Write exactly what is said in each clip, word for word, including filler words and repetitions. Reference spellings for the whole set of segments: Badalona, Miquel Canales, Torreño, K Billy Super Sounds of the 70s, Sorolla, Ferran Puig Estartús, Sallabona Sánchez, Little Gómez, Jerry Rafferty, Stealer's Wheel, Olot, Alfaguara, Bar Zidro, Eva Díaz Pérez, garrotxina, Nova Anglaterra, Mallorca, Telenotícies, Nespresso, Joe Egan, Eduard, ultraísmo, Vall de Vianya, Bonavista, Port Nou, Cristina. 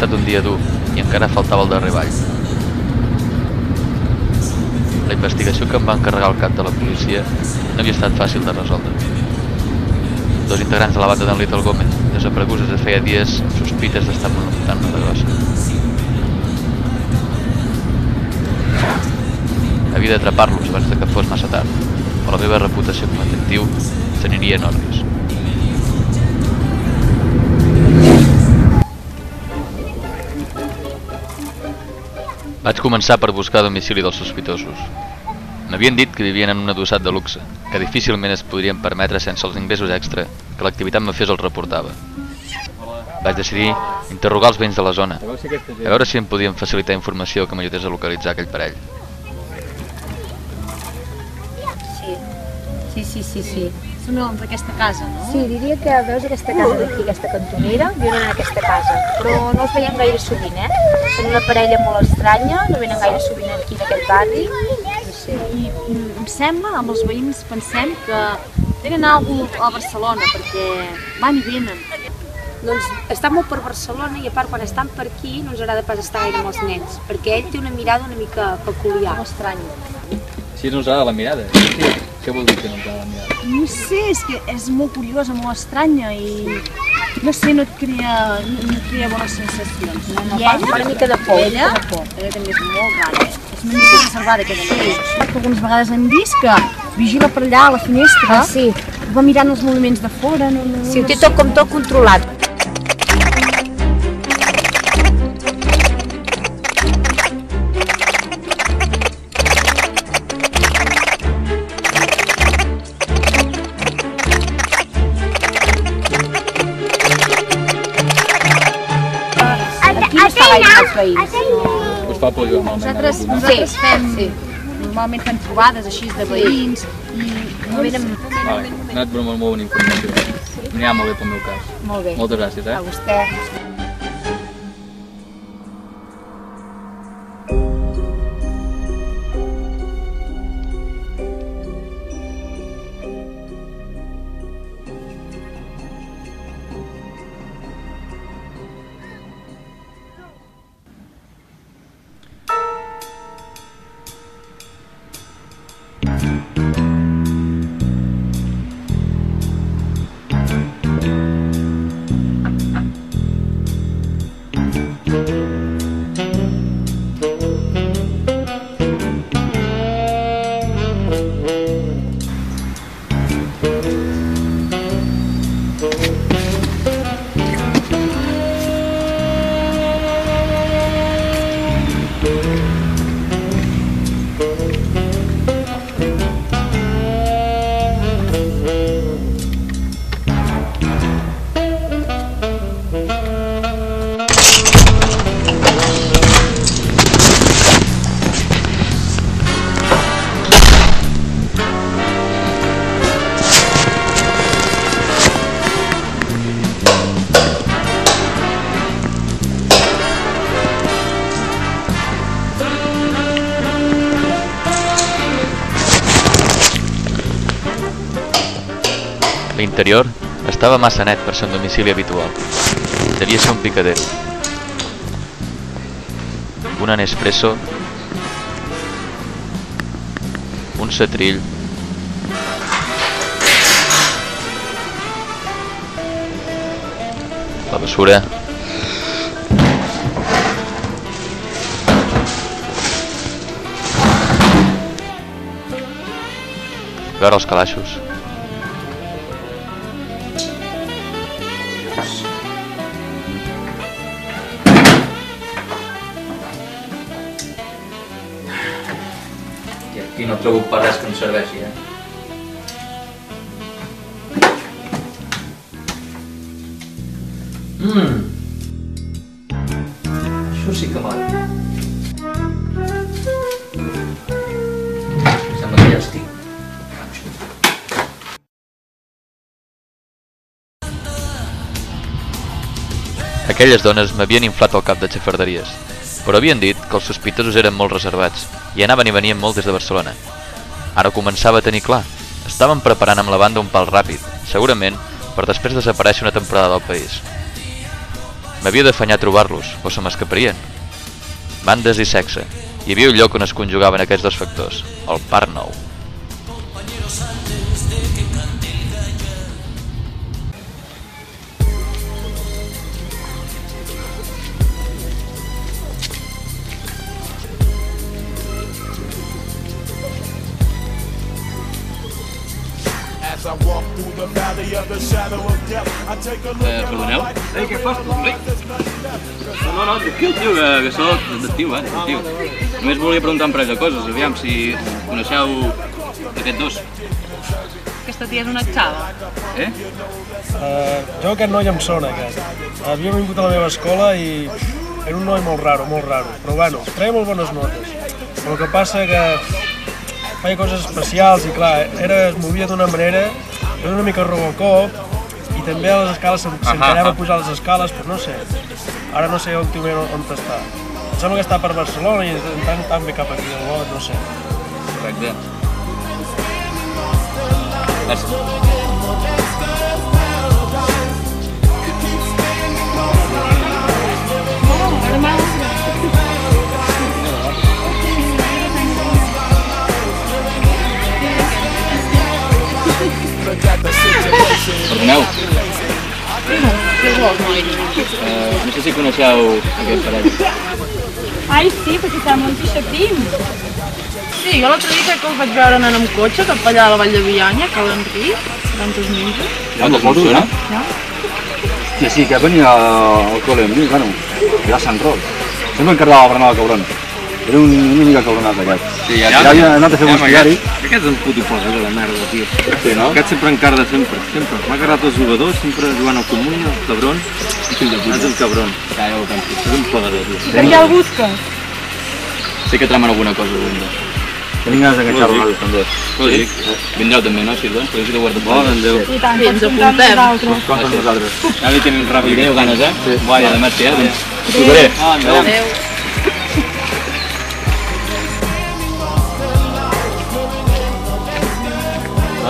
estat un dia dur i encara faltava el darrer ball. La investigació que em va encarregar el cap de la policia no havia estat fàcil de resoldre. Dos integrants de la banda d'en Little Gómez, desapareguts des de feia dies, amb sospites d'estar muntant una grossa. Havia d'atrapar-los abans que fos massa tard, però la meva reputació com a detectiu s'aniria en orris. Vaig començar per buscar domicili dels sospitosos. M'havien dit que vivien en un adossat de luxe, que difícilment es podrien permetre sense els ingressos extra que l'activitat mafiosa els reportava. Vaig decidir interrogar els veïns de la zona, a veure si em podien facilitar informació que m'ajudés a localitzar aquell parell. Sí, sí, sí, sí. És un nom d'aquesta casa, no? Sí, diria que veus aquesta casa d'aquí, aquesta cantonera, viuen en aquesta casa, però no els veiem gaire sovint, eh? Són una parella molt estranya, no venen gaire sovint aquí en aquest barri, no sé. I em sembla, amb els veïns pensem que tenen alguna cosa a Barcelona, perquè van i venen. Doncs estan molt per Barcelona i a part quan estan per aquí no ens agrada pas estar gaire amb els nens, perquè ell té una mirada una mica peculiar. Molt estranya. Així no us agrada la mirada, eh? Què vol dir que no ens agrada la mirada? No sé, és que és molt curiosa, molt estranya i no sé, no et crea bones sensacions. I ella? Una mica de por. Ella també és molt rara, eh? És una mica reservada aquella manera. Algunes vegades hem vist que vigila per allà a la finestra, va mirant els moviments de fora. Sí, ho té tot com tot controlat. Us fa por jugar malament? Nosaltres normalment fem trobades així de veïns i no venen... Vale, ha anat per molt bona informació. Anirà molt bé pel meu cas. Molt bé. Moltes gràcies, eh? A vostè. L'interior estava massa net per ser un domicili habitual. Devia ser un picadero. Una Nespresso, un setrill, la bessura, veure els calaixos. I no trobo per res que em serveixi, eh? Mmm! Això sí que mal. Sembla que ja estic. Aquelles dones m'havien inflat el cap de xafarderies, però havien dit que els sospitosos eren molt reservats i anaven i venien molt des de Barcelona. Ara començava a tenir clar. Estaven preparant amb la banda un pal ràpid, segurament per després desaparèixer una temporada del país. M'havia d'afanyar a trobar-los, o se m'escaparien. Bandes i sexe. Hi havia un lloc on es conjugaven aquests dos factors, el Port Nou. Eh, perdoneu? Eh, què fas tu, Ric? No, no, tranquil, tio, que soc detectiu, eh, detectiu. Només volia preguntar un parell de coses, aviam si coneixeu aquests dos. Aquesta tia és una xava. Eh? Uh, jo aquest noi em sona, aquest. Havia vingut a la meva escola i era un noi molt raro, molt raro. Però bueno, treia molt bones notes. Però el que passa que feia coses especials i clar, era, es movia d'una manera, era una mica Robocop, i també a les escales s'encarava a pujar les escales, però no sé, ara no sé on està. Em sembla que està per Barcelona i tant tant ve cap aquí a Olot, no sé. Correcte. Gràcies. Perdoneu? Què vols, noi? No sé si coneixeu aquest parell. Ai, sí, perquè està molt pixapim. Sí, jo l'altre dia que el vaig veure anant amb cotxe cap allà a la Vall de Vianya, a Cal Enric, tantos ninjos. Ja, doncs molt sona. Sí, sí, que venia al col·le amb mi, bueno, era Sant Roc. Sempre encarregava el berenar del cabron. Era una mica cabronat, aquest. Sí, ja havia anat a fer un escolari. Aquest és un puto posa de la merda, tio. Aquest sempre encarda, sempre, sempre. M'ha agarrat els jugadors, sempre jugant al comú, els cabrons. És un cabron. És un poderós, tio. I per què el busques? Sé que tramen alguna cosa, algun dia. Tenim ganes d'enganxar-ho, també. Lògic. Vindreu també, no, així, doncs? Podem ser guarda per bon, endeu. I tant, ens apuntem nosaltres. Ara hi tenim ràpid. Hi teniu ganes, eh? Sí. Guai, a demà, tia, doncs. Us veuré. Adéu.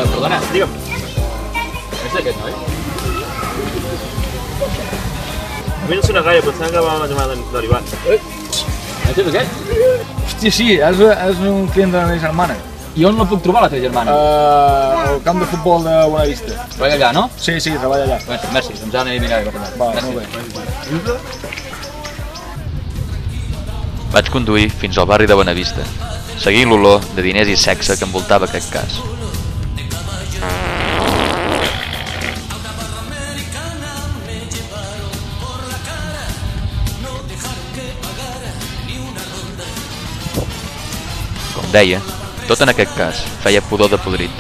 Perdona, digue'm. És aquest, noi? A mi no sona gaire, pensava que va llamar d'Olivar. Aquest és aquest? Hòstia, sí, és un client de la meva germana. I on la puc trobar, la teva germana? Al camp de futbol de Bonavista. Treballa allà, no? Sí, sí, treballa allà. Merci, doncs ara aniré a mirar. Va, molt bé. Vaig conduir fins al barri de Bonavista, seguint l'olor de diners i sexe que envoltava aquest cas. Deia, tot en aquest cas feia pudor de podrit.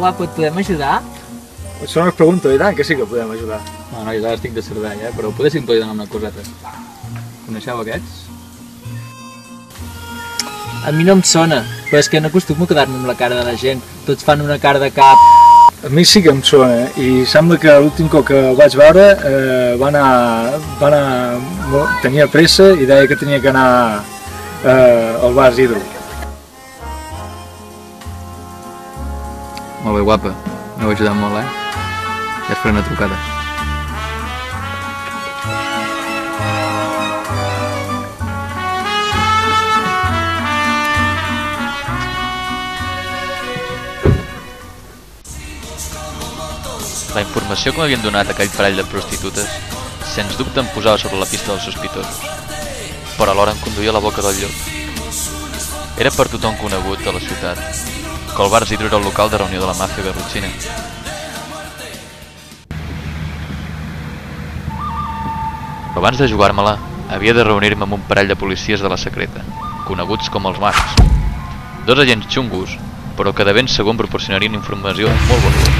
Guapo, et podem ajudar? Això no us pregunto, i tant, que sí que podem ajudar. No, nois, ara estic de servei, eh? Però podéssim poder donar una coseta. Coneixeu aquests? A mi no em sona, però és que no acostumo a quedar-me amb la cara de la gent. Tots fan una cara de cap. A mi sí que em sona, eh? I sembla que l'últim cop que el vaig veure va anar... tenia pressa i deia que tenia que anar al Bar Zidro. Molt bé, guapa. M'heu ajudat molt, eh? Ja es faré una trucada. La informació que m'havien donat aquell parell de prostitutes, sens dubte em posava sobre la pista dels sospitosos, però alhora em conduïa a la boca del lloc. Era per tothom conegut de la ciutat, que el Bar Zidro era el local de reunió de la màfia garrotxina. Abans de jugar-me-la, havia de reunir-me amb un parell de policies de la secreta. coneguts com els Mags. Dos agents xungos, però que de ben segur proporcionarien informació molt valuosa.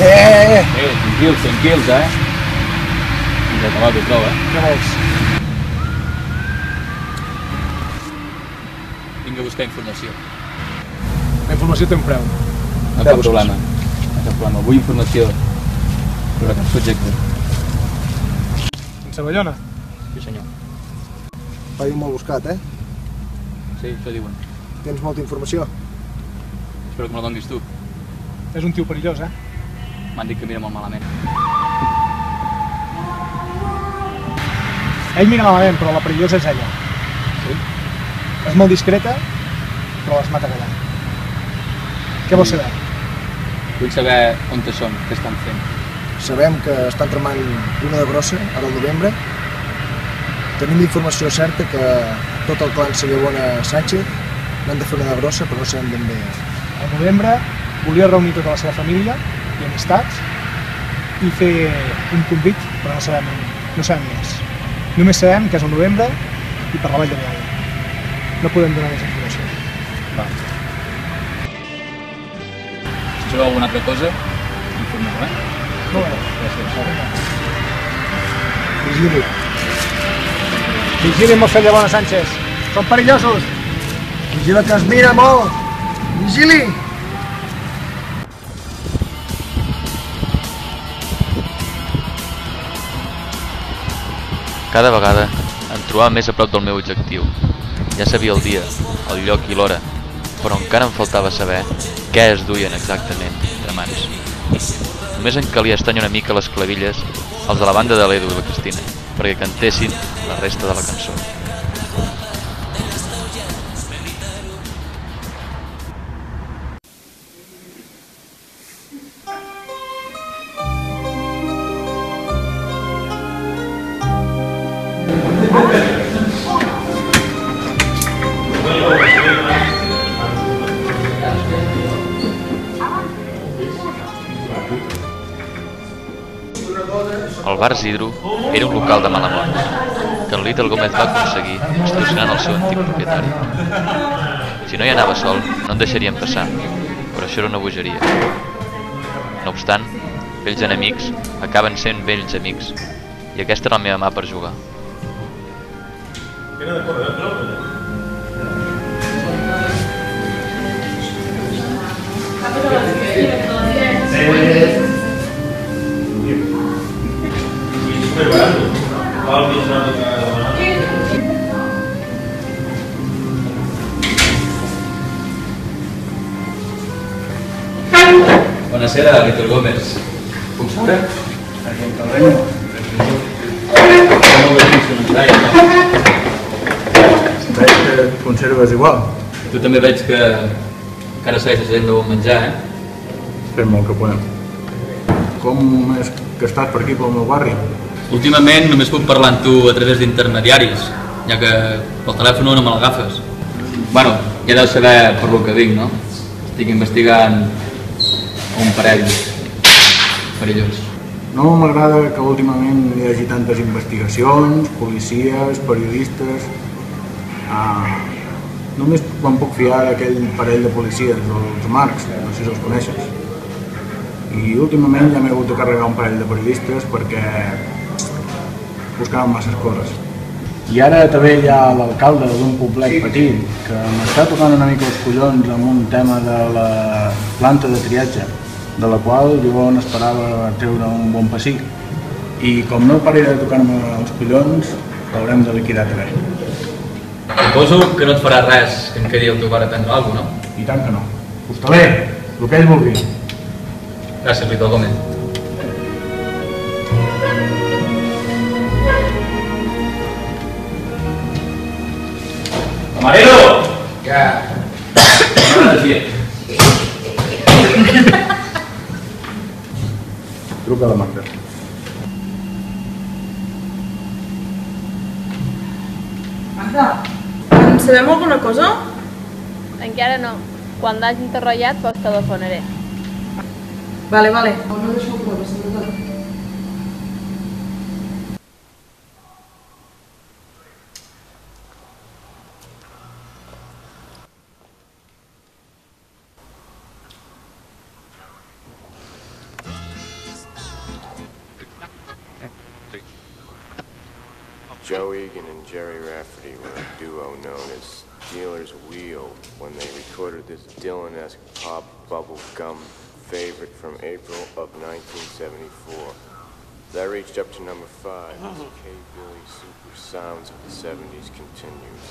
Eh, eh, eh! Eh, tranquils, tranquils, eh? I ja t'ho trobo, eh? Què vols? Vinc a buscar informació. La informació té un preu. No cap problema. No cap problema. Vull informació sobre cap subjecte. En Saballona? Sí, senyor. País molt buscat, eh? Sí, això diuen. Tens molta informació. Espero que me la donis tu. És un tio perillós, eh? M'han dit que mira molt malament. Ell mira malament, però la perillosa és ella. Sí? És molt discreta, però les mata callant. Què vols saber? Vull saber on són, què estan fent. Sabem que estan tramant una de brossa, ara al novembre. Tenim informació certa que tot el clan Sallabona Sánchez n'han de fer una de brossa, però no sabem ben bé. Al novembre volia reunir tota la seva família i amistats i fer un convit, però no sabem, no sabem més. Només sabem que és al novembre i per la Vall de Vianya. No podem donar més informació. Va. Si trobeu alguna altra cosa, informeu, eh? Molt bé. Gràcies. Vigili. Vigili amb el Sallabona Sánchez. Són perillosos. Vigila que es mira molt. Vigili. Cada vegada em trobava més a prop del meu objectiu. Ja sabia el dia, el lloc i l'hora, però encara em faltava saber què es duien exactament entre mans. Només em calia estrenyar una mica les clavilles els de la banda de l'Edu i la Cristina perquè cantessin la resta de la cançó. El Bar Zidro era un local de mala mort, que en Little Gómez va aconseguir extorsionant el seu antic propietari. Si no hi anava sol, no en deixarien passar, però això era una bogeria. No obstant, vells enemics acaben sent vells amics, i aquesta era la meva mà per jugar. Buonasera, Little Gómez. Com sabrà? Aquí en Torreño. No venim que no hi traia, no? Veig que et conserves igual. Tu també veig que encara segueixes gent de bon menjar, eh? Fem molt que podem. Com és que estàs per aquí pel meu barri? Últimament només puc parlar amb tu a través d'intermediaris, ja que pel telèfon no me l'agafes. Bueno, ja deus saber per lo que dic, no? Estic investigant un parell perillós. No m'agrada que últimament hi hagi tantes investigacions, policies, periodistes... Ah, només me'n puc fiar d'aquell parell de policies, els Marcs, no sé si els coneixes. I últimament ja m'he hagut de carregar un parell de periodistes perquè buscàvem masses coses. I ara també hi ha l'alcalde d'un poblet petit que m'està tocant una mica els collons amb un tema de la planta de triatge, de la qual jo no esperava treure un bon pessic. I com no parli de tocar-me els collons, l'haurem de liquidar també. Suposo que no et farà res que em quedi el teu pare a prendre alguna cosa, no? I tant que no. Hostaler, el que ell vulgui. Gràcies, Little Gómez. Amarelo! Què? Truca a la Magda. Magda, en sabem alguna cosa? Encara no. Quan l'hagin interrogat, pues telefonaré. Vale, vale. No deixo el prova, sobretot. Joe Egan and Jerry Rafferty were a duo known as Stealer's Wheel when they recorded this Dylan-esque pop bubblegum favorite from April of nineteen seventy-four. That reached up to number five as K Billy Super Sounds of the seventies continues.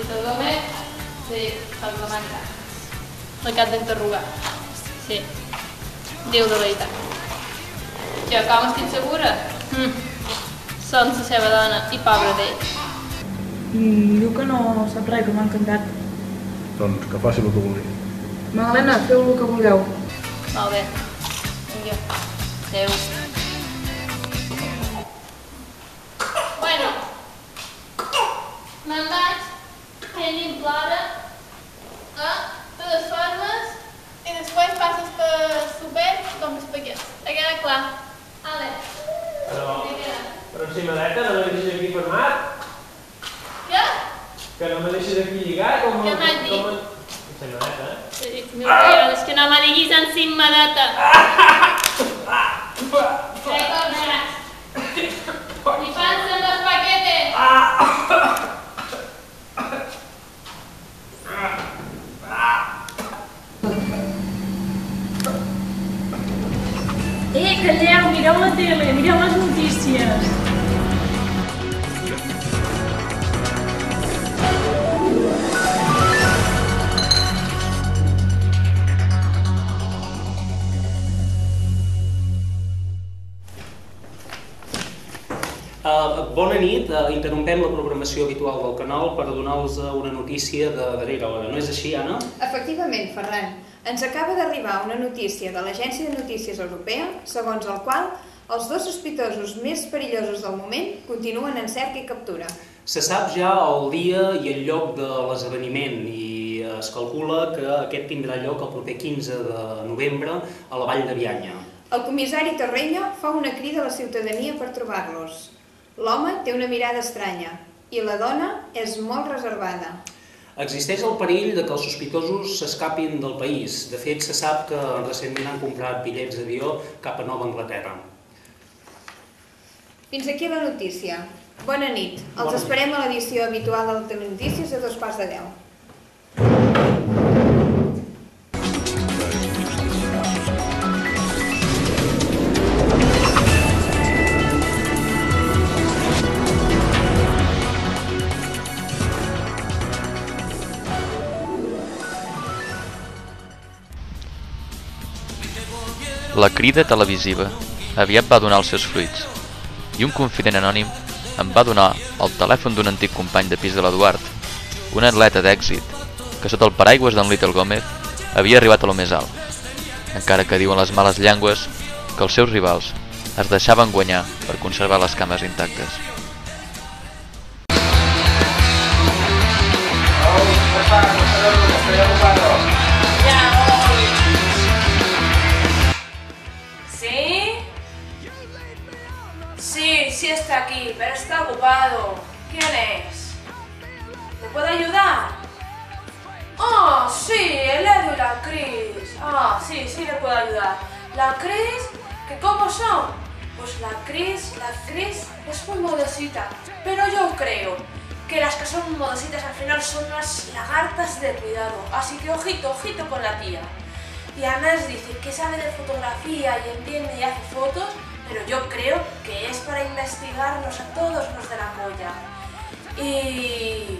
Little Gómez, sí, el que manca. El que has d'interrogar. Sí. Déu de veritat. Jo, com estic segura? Mm. Són la seva dona i pobre d'ell. Mm, diu que no sap res, que m'ha encantat. Doncs que faci el que vulgui. Magdalena, feu el que vulgueu. Molt bé. Vinga. Adéu. Bueno. Me'n vaig. Tenim plora, eh? Te desformes i després passes per sober com espaguets. T'ha quedat clar? Ale. Però... però encimadeta, no me deixes aquí fermat? Què? Que no me deixes aquí lligat? Què m'has dit? Encimadeta, eh? Meu Déu, és que no me diguis encimadeta. Què tornaràs? I passen els paquetes! Eh, calleu, mireu la tele, mireu les notícies. Uh, bona nit, uh, interrompem la programació habitual del canal per donar-vos una notícia de darrera hora. No és així, Anna? Efectivament, Ferran. Ens acaba d'arribar una notícia de l'Agència de Notícies Europea, segons el qual els dos sospitosos més perillosos del moment continuen en cerca i captura. Se sap ja el dia i el lloc de l'esdeveniment i es calcula que aquest tindrà lloc el proper quinze de novembre a la Vall de Vianya. El comissari Torreño fa una crida a la ciutadania per trobar-los. L'home té una mirada estranya i la dona és molt reservada. Existeix el perill de que els sospitosos s'escapin del país. De fet, se sap que recentment han comprat bitllets d'avió cap a Nova Anglaterra. Fins aquí la notícia. Bona nit. Els esperem a l'edició habitual de Telenotícies a dos quarts de deu. La crida televisiva aviat va donar els seus fruits i un confident anònim em va donar el telèfon d'un antic company de pis de l'Eduard, un atleta d'èxit que sota el paraigües d'en Little Gómez havia arribat a lo més alt, encara que diuen les males llengües que els seus rivals es deixaven guanyar per conservar les cames intactes. Sí, sí está aquí, pero está ocupado. ¿Quién es? ¿Te puedo ayudar? ¡Ah, oh, sí! El Edu y la Cris. Ah, sí, sí le puedo ayudar. ¿La Cris? ¿Que cómo son? Pues la Cris, la Cris es muy modosita. Pero yo creo que las que son modositas al final son unas lagartas de cuidado. Así que ojito, ojito con la tía. Y además dice que sabe de fotografía y entiende y hace fotos, pero yo creo que es para investigarnos a todos los de la colla. Y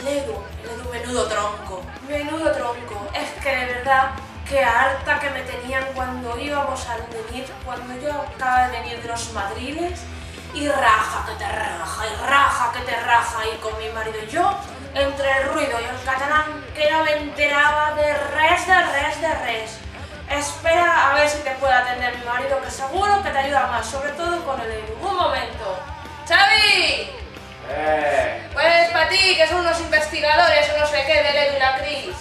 el Edu, el Edu, menudo tronco, menudo tronco. Es que de verdad, qué harta que me tenían cuando íbamos al venir, cuando yo acababa de venir de los madriles, y raja que te raja, y raja que te raja, y con mi marido y yo, entre el ruido y el catalán, que no me enteraba de res, de res, de res. Espera a ver si te puede atender mi marido, que seguro que te ayuda más, sobre todo con el Edu. Un momento. ¡Xavi! Eh. Pues para ti, que son unos investigadores o no sé qué del Edu y la Cris.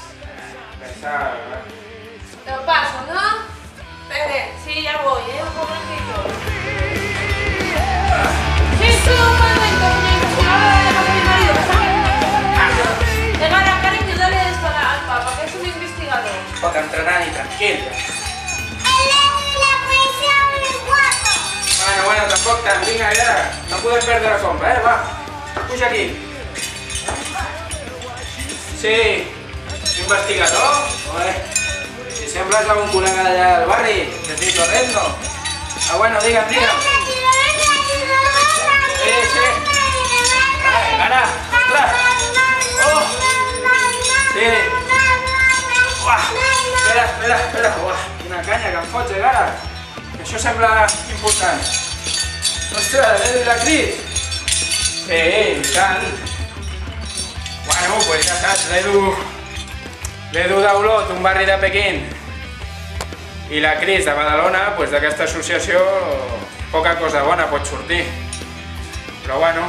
Pesado, ¿eh? Te lo paso, ¿no? Espere, sí, ya voy, ¿eh? Un momentito. ¡Sí, sí, un momento, señor! ¡Sí, ahora mi marido, ¿sabes? Te gana, cariño, dale esto al papá, que es un investigador. Poca entrenada y tranquila. Bueno, bueno, tampoco tan bien allá. No puedes perder la sombra, ¿eh? Va. Escucha aquí. Sí. Investigador. Joder. Si siempre has algún colega de allá del barrio, te estoy corriendo. Ah, bueno, diga, diga. Sí, sí. Ay, gana. Atrás. Oh. Sí. Uah. Espera, espera, espera. Uah. Quina canya que em fots, eh, gana. Això sembla important. Ostres, l'Edu i la Cris! Eh, i tant! Bueno, pues ja saps, l'Edu... L'Edu d'Olot, un barri de Pequín. I la Cris de Badalona, pues d'aquesta associació poca cosa bona pot sortir. Però bueno,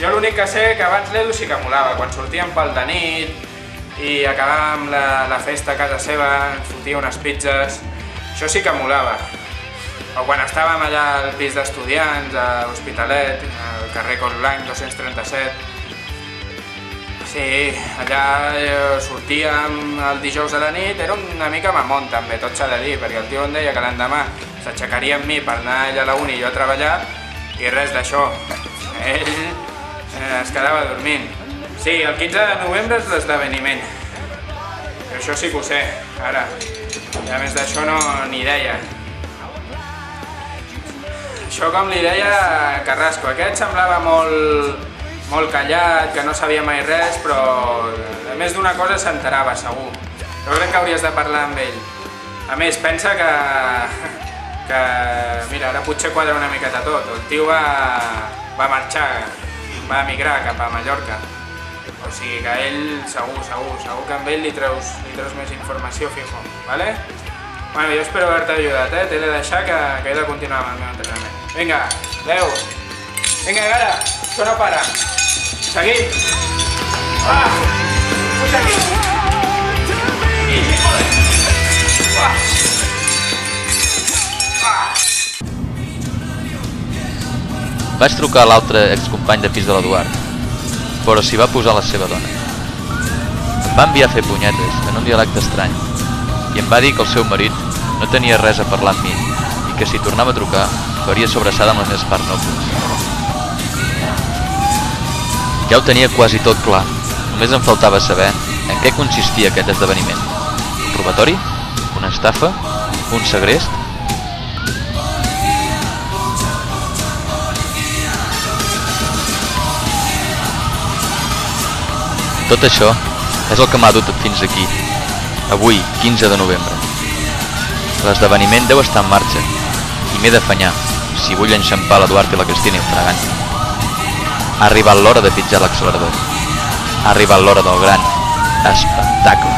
jo l'únic que sé que abans l'Edu sí que molava, quan sortíem pel de nit i acabàvem la, la festa a casa seva, ens fotia unes pizzas, això sí que molava. O quan estàvem allà al pis d'estudiants, a l'Hospitalet, al carrer Cos Blanc dos-cents trenta-set. Sí, allà sortíem el dijous a la nit, era una mica mamón també, tot s'ha de dir, perquè el tio em deia que l'endemà s'aixecaria amb mi per anar allà a la uni i jo a treballar, i res d'això. Ell es quedava dormint. Sí, el quinze de novembre és l'esdeveniment. Això sí que ho sé, ara. I a més d'això no n'hi deia. Això, com li deia Carrasco, aquest semblava molt, molt callat, que no sabia mai res, però a més d'una cosa s'enterava, segur. Jo crec que hauries de parlar amb ell. A més, pensa que, que mira, ara potser quadra una miqueta tot. El tio va, va marxar, va migrar cap a Mallorca. O sigui que a ell, segur, segur, segur que amb ell li treus, li treus més informació fijo, vale? Bueno, jo espero haver-te ajudat, eh? T'he de deixar que, que he de continuar amb el meu entrenament. Vinga, adeu! Vinga, gara, això no para! Seguim! Ah! Puja aquí! I, joder! Ah! Ah! Vaig trucar a l'altre excompany de pis de l'Eduard, però s'hi va posar la seva dona. Em va enviar a fer punyetes, en un dialecte estrany, i em va dir que el seu marit no tenia res a parlar amb mi i que si tornava a trucar faria sobrassada amb les meves pernocles. Ja ho tenia quasi tot clar, només em faltava saber en què consistia aquest esdeveniment. Un robatori? Una estafa? Un segrest? Tot això és el que m'ha dut fins aquí, avui, quinze de novembre. L'esdeveniment deu estar en marxa i m'he d'afanyar si vull enxampar l'Eduard i la Cristina en fragant. Ha arribat l'hora de pitjar l'accelerador. Ha arribat l'hora del gran espectacle.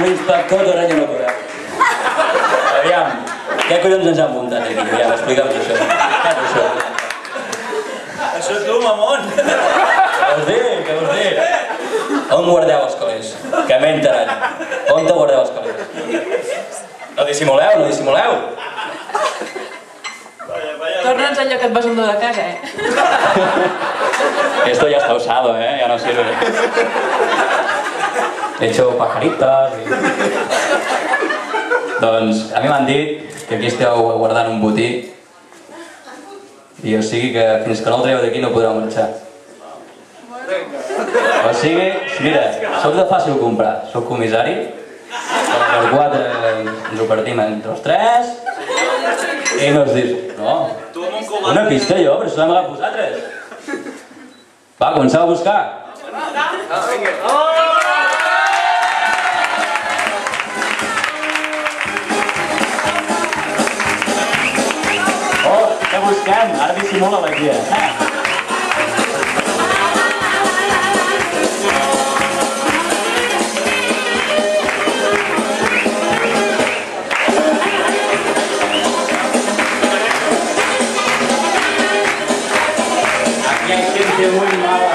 Fins que no el treu d'aquí no podrà marxar. O sigui, mira, soc de fàcil comprar, soc comissari, per quatre ens ho partim entre els tres, i no us dius, no, una pista jo, però s'ho hem agafat vosaltres. Va, començau a buscar. Busquem, ara dissimula la guia. Aquí hay gente muy mala.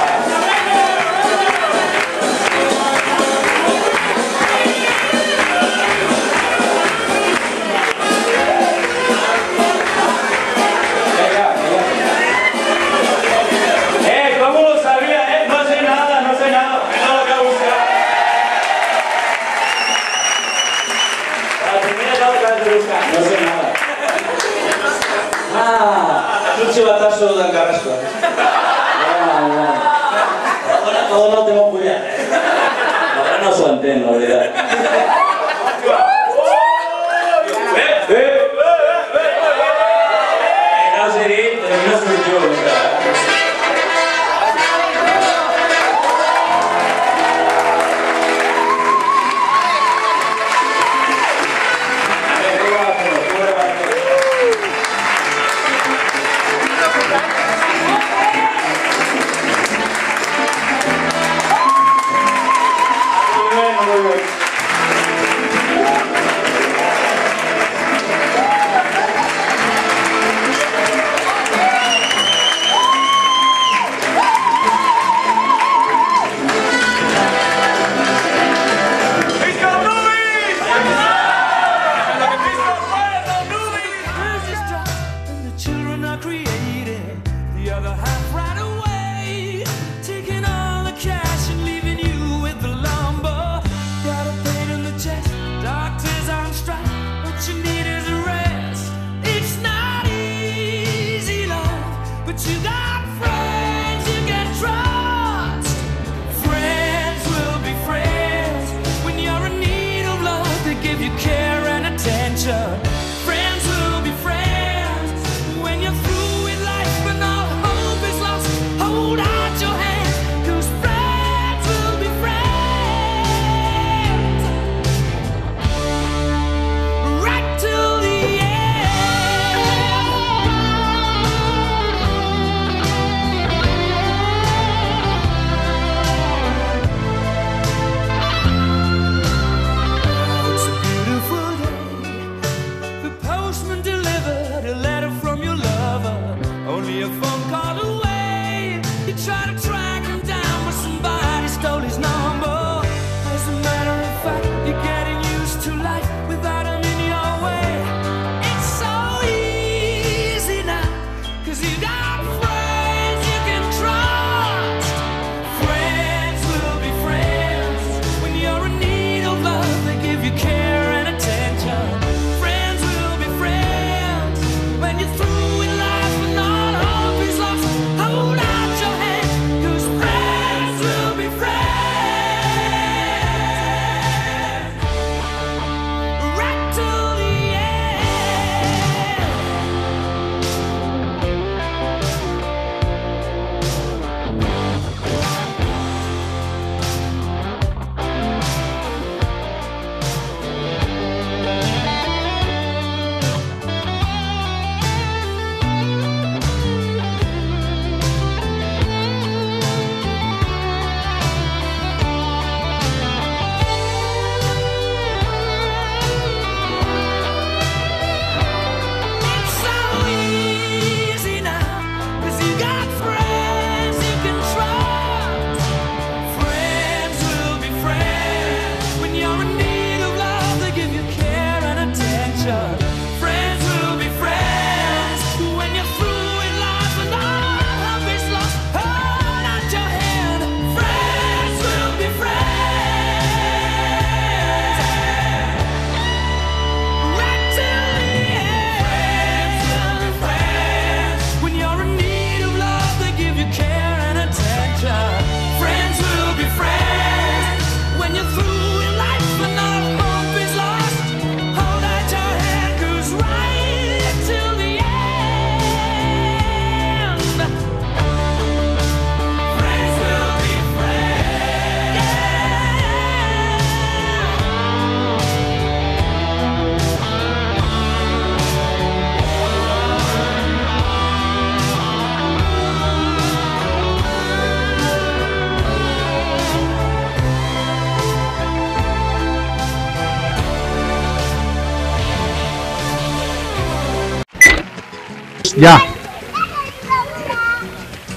ya.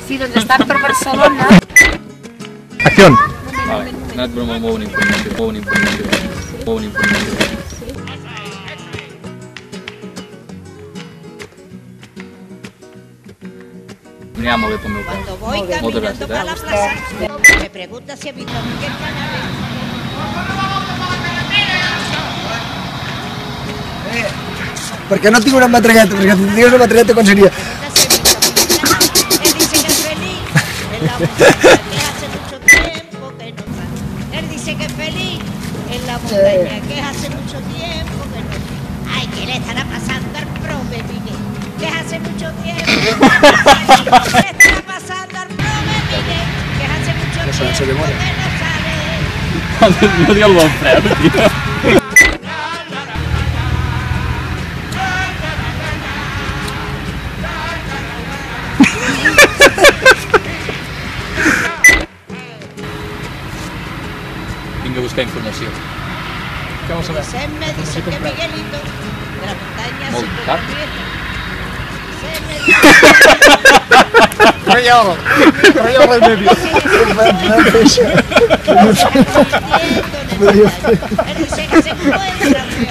Sí, doncs estan per Barcelona. Acción. Vale, ha anat però molt bona informació, molt bona informació, molt bona informació. M'anirà molt bé pel meu cas. Moltes gràcies, eh? Me pregunta si he vist a Miquel Canales. Per què no tinc una metralleta? Perquè si tingués una metralleta, com seria? Él dice que es feliz en la montaña, que hace mucho tiempo que no. Ay, que le estará pasando al profe, Miguel. Que hace mucho tiempo. ¿Qué le estará pasando al profe, Miguel? Que hace mucho tiempo que no sale. No digas lo feo, tío. Buscar informació. Què vols saber? Vicent me dice que Miguelito de la muntanya se convierte. Relloro. Relloro el medio.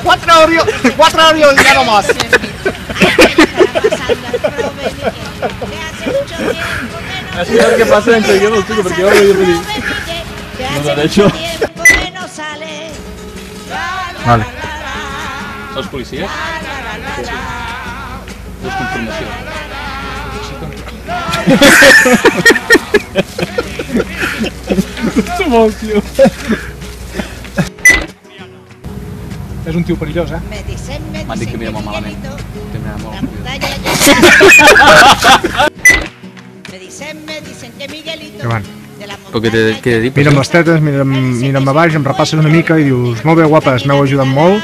Cuatro orio. Cuatro orio y ya no más. Así es que pasa entre yo no estoy porque ahora yo pedí. No lo he hecho. Vale. ¿Sos policías? Sí, sí. Dos confirmación. Ets molt, tio. És un tio perillós, eh? M'han dit que mira molt malament. Que mira molt malament. El que t'he de dir... Mira'm les tetes, mira'm a baix, em repasses una mica i dius molt bé, guapes, m'heu ajudat molt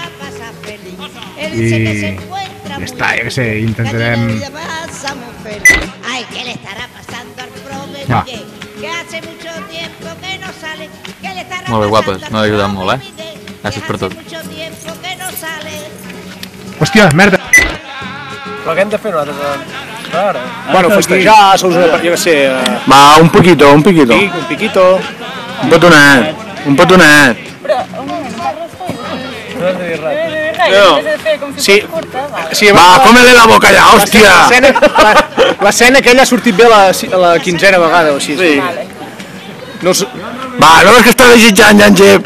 i... ja està, ja que sé, intentarem... Va. Molt bé, guapes, m'heu ajudat molt, eh? Gràcies per tot. Hòstia, merda! Però què hem de fer nosaltres? Bueno, festejar, jo què sé... Va, un poquito, un poquito. Un poquito. Un petonet, un petonet. Però, un moment, va, come-li la boca allà, hòstia! L'escena aquella ha sortit bé la quinzena vegada o així. Va, no és que està desitjant, Jan Jep.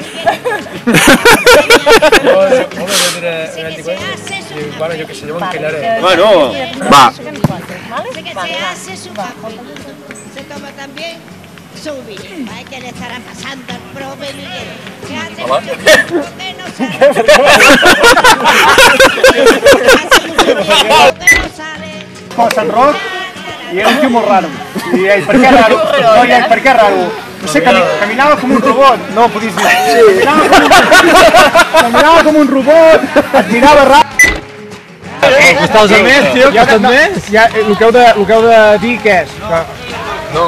Bueno, jo que sé, jo m'encallaré. Bueno, va. ¿Vale? Que se hace su papel, se toma también su vino. Ay, que le estará pasando al profe Miguel. Se hace mucho tiempo que no sale. Posen rock y es un tío muy raro. Y diréis, ¿por qué raro? No, diréis, ¿por qué raro? No sé, caminaba como un robot. No, podéis decir. Caminaba como un robot, admirava raro. Estàs a més, tio, que estàs més? El que heu de dir què és? No.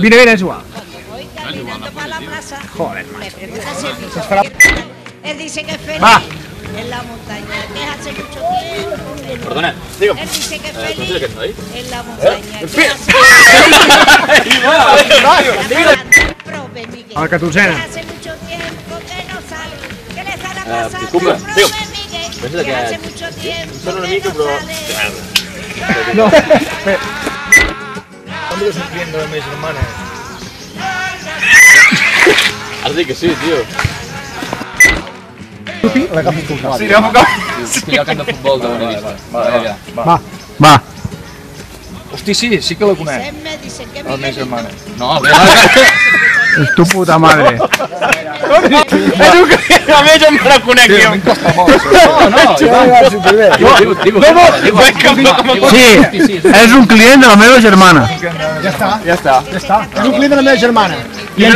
Vine, vine, es igual. Cuando voy caminando para la plaza, me pregunta si es don Miguel Canales. Él dice que es feliz en la montaña, que hace mucho tiempo. Perdona, digo. Él dice que es feliz en la montaña, que hace mucho tiempo. A la catorzena. Disculpa, digue-ho. Pensa que em sona una mica, però... No, espera. Com dius un client de la meva germana? Has dit que sí, tio. Tupi, l'agafo tu. Sí, l'agafo tu. Estic al camp de futbol de Bonavista. Va, va. Hosti, sí, sí que la conec. La meva germana. No, l'agafo tu. És tu puta madre. A més jo em reconec jo. No, no, jo no hi vaig ser primer. Sí, és un client de la meva germana. Ja està, ja està. És un client de la meva germana. I ell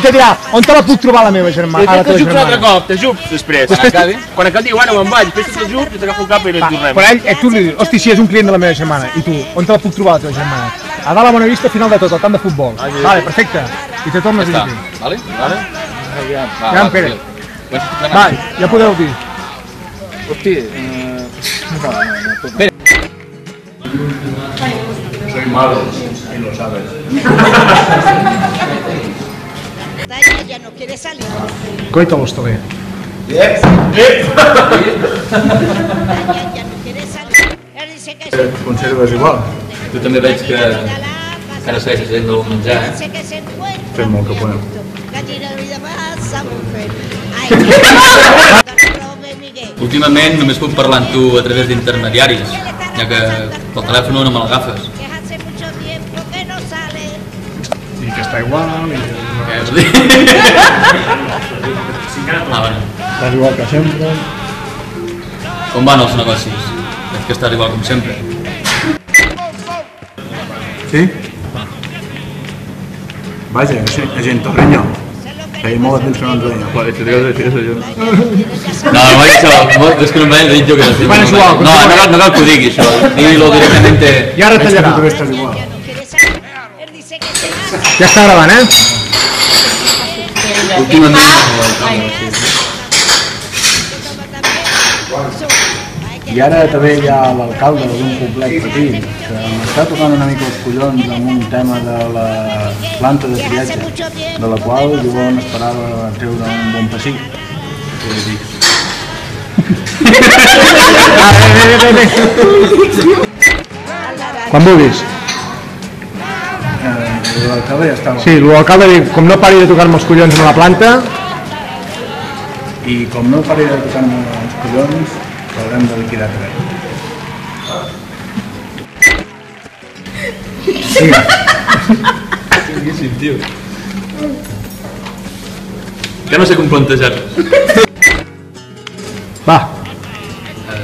te dirà, on te la puc trobar la meva germana? T'ajups un altre cop, t'ajups després. Quan aquell diu, bueno, me'n vaig, després t'ajups, jo t'agafo el cap i no et tornem. Però ell, tu li dius, hosti, si és un client de la meva germana. I tu, on te la puc trobar la teva germana? A dalt a Bonavista, final de tot, al camp de futbol. Vale, perfecte. I te tornes a dir. Vale, vale. Gran Pere. Va, ja podeu dir. Hosti... Pere. Soy malo, y lo sabes. Ya no quiere salir. Coito l'hostaler. Ep, ep. Ya no quiere salir. Conserves igual. Tu també veig que encara segueixes fent del menjar, eh? Fem molt que podem. Últimament només puc parlar amb tu a través d'intermediaris, ja que pel telèfon no me l'agafes. I que està igual... Estàs igual que sempre. Com van els negocis? Veig que estàs igual com sempre. Sí? Vaja, és en Torreño. Feia molt de temps que no ens veiem. Joder, si t'ho dius, jo no. No, no m'ha dit això. És que no em veiem, he dit jo que no estic. Bueno, és igual. No, no cal que ho digui, això. Digui-lo directament. I ara tallarà. Ja està gravant, eh? I ara també hi ha l'alcalde d'un poblet petit que m'està tocant una mica els collons amb un tema de la planta de triatge, de la qual jo m'esperava treure un bon pessic. Quan vulguis. L'alcalde ja estava. Sí, l'alcalde diu, com no pari de tocar-me els collons amb la planta... I com no pari de tocar-me els collons... haurem de liquidar també. Sí. Tinguéssim, tio. Ja no sé com plantejar-nos. Va.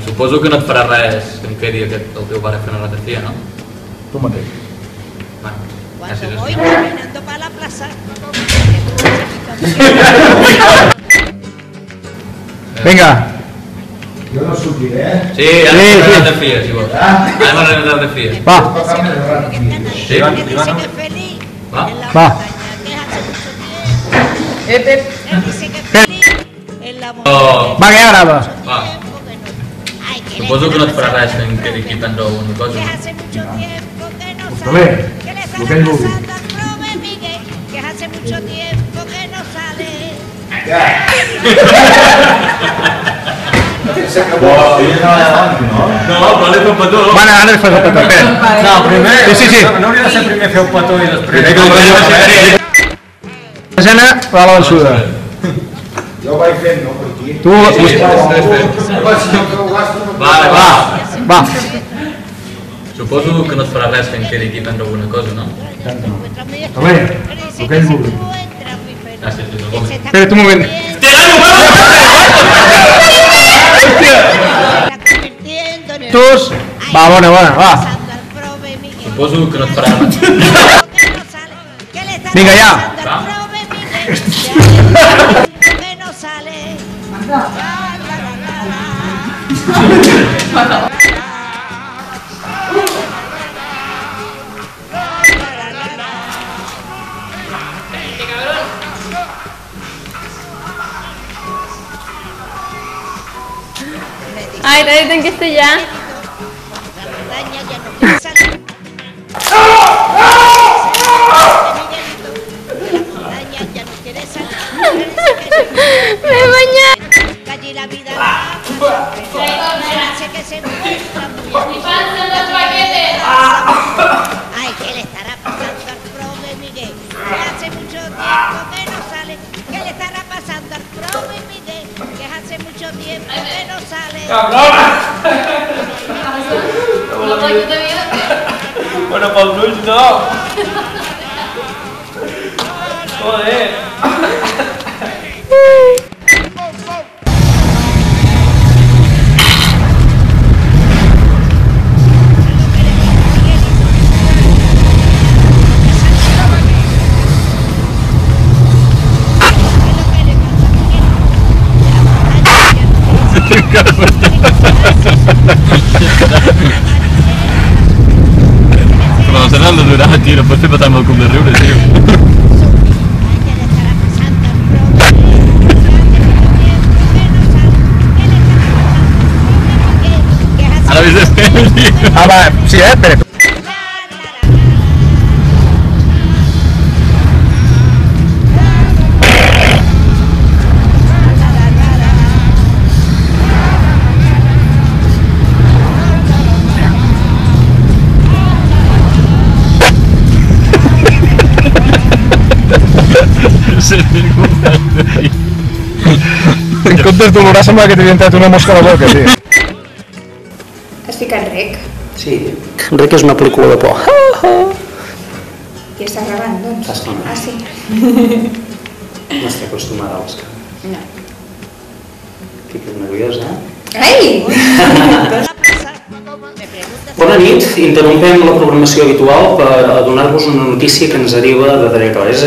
Suposo que no et farà res que em quedi el teu pare fent la ratafia, no? Tu mateix. Bueno, gràcies a Déu. Caminando pa la plaça. Vinga. Jo no sortiré, eh? Sí, ara anem a anar de fia, si vols. Anem a anar de fia. Va. Sí, va. Va. Ep, ep. Va, que ara va. Va. Suposo que no et farà res que em quedi aquí tant d'una cosa. Hostaler, el que ell vulgui. Ja. No, però l'he fet el petó. Bueno, ara li fas el petó. No, primer... Sí, sí, sí. No hauria de ser primer fer el petó i després... La escena va a la vençuda. Jo ho vaig fent, no? Per aquí. Tu... Vale, va. Va. Suposo que no et farà res que em quedi aquí prendre alguna cosa, no? A veure, el que ell vulgui. Gràcies, Little Gómez. Espera't un moment. Tus... Va, bona, bona, va. Suposo que no et farà res. Vinga, ja. Va. Ay, nadie tiene que estar ya. Bueno, pels ulls no! Joder. Però la serà de durar, tio, no pots fer patar amb el com de riure, tio. Ara ves d'estem, tio. Ah, va, sí, eh? Espera. En comptes d'olorar sembla que t'hi havia entrat una mosca a la boca, sí. Has ficat Rec? Sí, Rec és una pel·lícula de por. I està gravant, doncs? Estàs gravant. Ah, sí. No estic acostumada a l'Òscar. No. Que és nerviosa, eh? Ai! Bona nit, interrompem la programació habitual per donar-vos una notícia que ens arriba de Dereca. És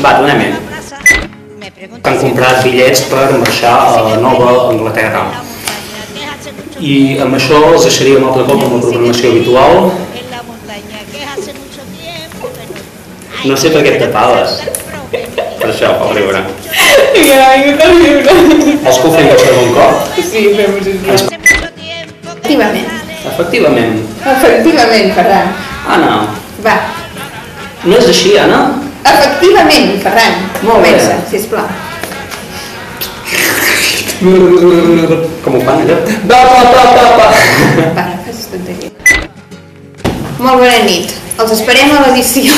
va, donem-hi. Han comprat bitllets per marxar a Nova Anglaterra. I amb això els deixaríem altre cop amb la programació habitual. No sé per què et tapades. Per això, pel riure. Vols que ho fem per segon cop? Sí, fem-ho. Efectivament. Efectivament. Efectivament, Ferran. Anna. Va. No és així, Anna? Efectivament, Ferran. Molt bé. Comença, sisplau. Com ho fan, allò? Va, va, va, va. Va, fes tot aquí. Molt bona nit. Els esperem a l'edició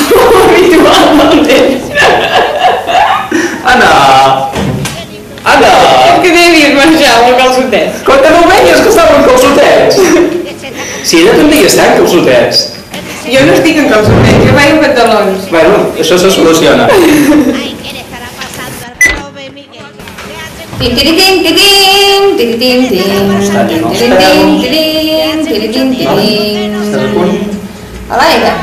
habitual del temps. Anna. Anna. Que devies marxar amb el calçotet. Quan te no veies que estava amb calçotet. Si ella també hi està en calçotets. Jo no estic en calçotets, jo vaig en pantalons. Bueno, això se soluciona. Estàs a punt? A l'aire.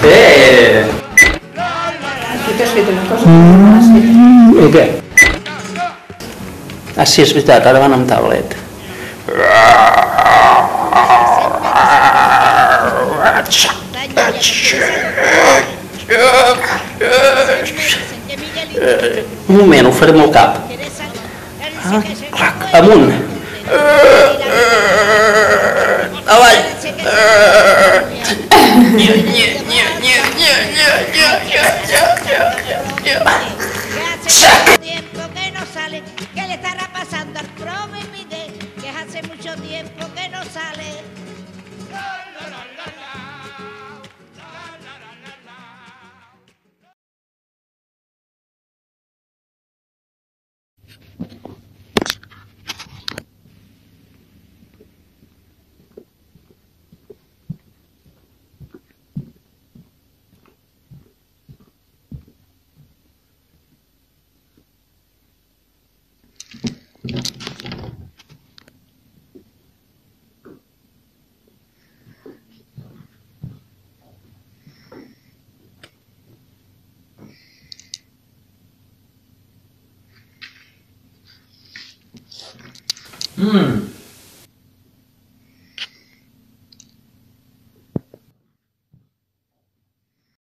Bé! Aquí t'has fet una cosa que no has fet. I què? Ah, sí, és veritat, ara van amb tablet. Un moment, ho farem al cap. Ah, clac, amunt. Avall. Xac! Mmm.